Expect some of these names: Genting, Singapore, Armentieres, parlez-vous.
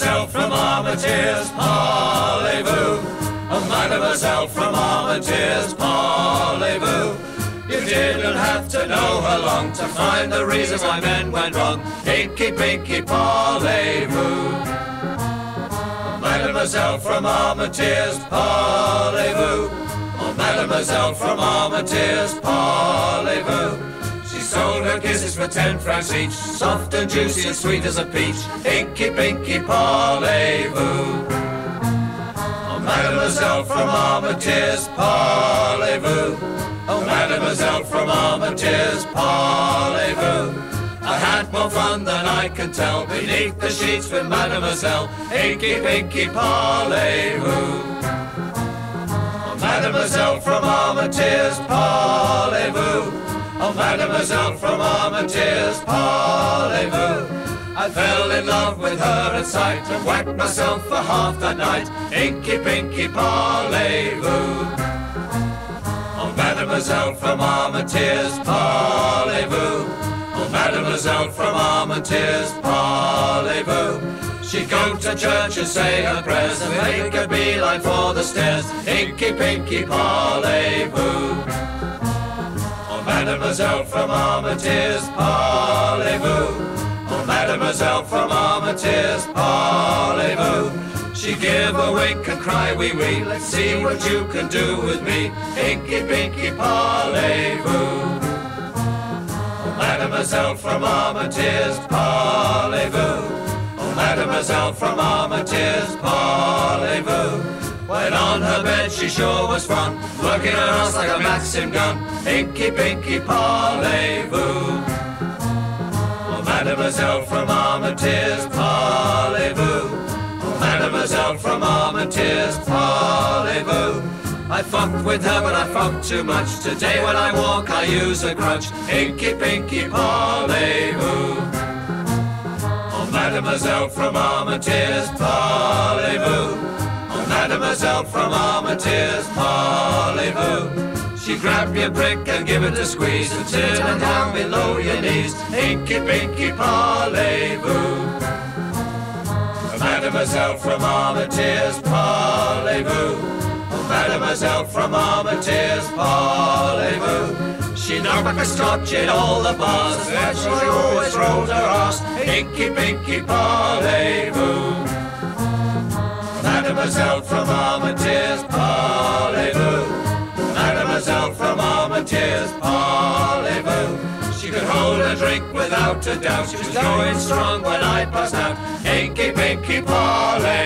mademoiselle from Armentieres, parlez-vous. A mademoiselle from Armentieres, parlez-vous. You didn't have to know her long to find the reasons why men went wrong. Inky, pinky, parlez-vous. A mademoiselle from Armentieres, parlez-vous. A mademoiselle from Armentieres, parlez-vous. She sold her kisses for 10 francs each, soft and juicy and sweet as a peach. Inky, pinky, parlez-vous. Oh, mademoiselle from Armentieres, parlez-vous. Oh, mademoiselle from Armentieres, parlez-vous. I had more fun than I can tell beneath the sheets with mademoiselle. Inky, pinky, parlez-vous. Oh, mademoiselle from Armentieres, parlez-vous. Oh, mademoiselle from Armentieres, parlez-vous. I fell in love with her at sight and whacked myself for half the night. Inky, pinky, parlez-vous. Oh, mademoiselle from Armentieres, parlez-vous. Oh, mademoiselle from Armentieres, parlez-vous. She'd go to church and say her prayers and make a beeline for the stairs. Inky, pinky, parlez-vous. Mademoiselle from Armentieres, parlez-vous. Oh, mademoiselle from Armentieres, parlez-vous. She give a wink and cry, wee wee, let's see what you can do with me. Inky, pinky, parlez-vous. Oh, mademoiselle from Armentieres, parlez-vous. Oh, mademoiselle from Armentieres, parlez-vous. When on her bed she sure was fun, working her ass like a Maxim gun. Inky, pinky, parlez-vous. Oh, mademoiselle from Armentieres, parlez-vous. Oh, mademoiselle from Armentieres, parlez-vous. I fucked with her but I fucked too much. Today when I walk I use a crutch. Inky, pinky, parlez-vous. Oh, mademoiselle from Armentieres, parlez-vous. Mademoiselle from Armentieres, parlez-vous. She grabbed your prick and give it a squeeze until and down below your knees. Inky, pinky, parlez-vous. Mademoiselle from Armentieres, parlez-vous. Mademoiselle from Armentieres, parlez-vous. She knocked like a scotch in all the bars, and she always rolled her ass. Inky, pinky, parlez-vous. Mademoiselle from Armentieres, parlez-vous. Mademoiselle from Armentieres, parlez-vous. She could hold a drink without a doubt. She was going strong when I passed out. Inky, pinky, parlez-vous.